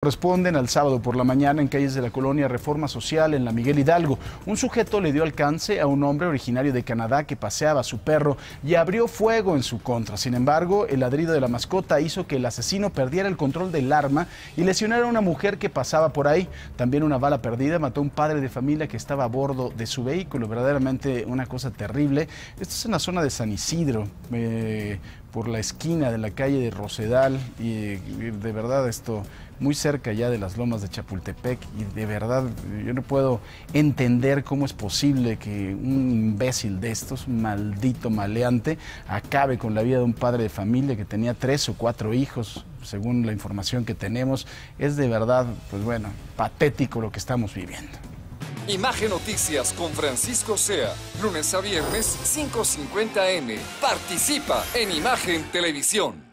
Corresponden al sábado por la mañana en calles de la Colonia Reforma Social en la Miguel Hidalgo. Un sujeto le dio alcance a un hombre originario de Canadá que paseaba a su perro y abrió fuego en su contra. Sin embargo, el ladrido de la mascota hizo que el asesino perdiera el control del arma y lesionara a una mujer que pasaba por ahí. También una bala perdida mató a un padre de familia que estaba a bordo de su vehículo. Verdaderamente una cosa terrible. Esto es en la zona de San Isidro, por la esquina de la calle de Rosedal, y de verdad esto muy cerca ya de las Lomas de Chapultepec, y de verdad yo no puedo entender cómo es posible que un imbécil de estos, un maldito maleante, acabe con la vida de un padre de familia que tenía 3 o 4 hijos, según la información que tenemos. Es de verdad, pues bueno, patético lo que estamos viviendo. Imagen Noticias con Francisco Zea, lunes a viernes 5:50 am. Participa en Imagen Televisión.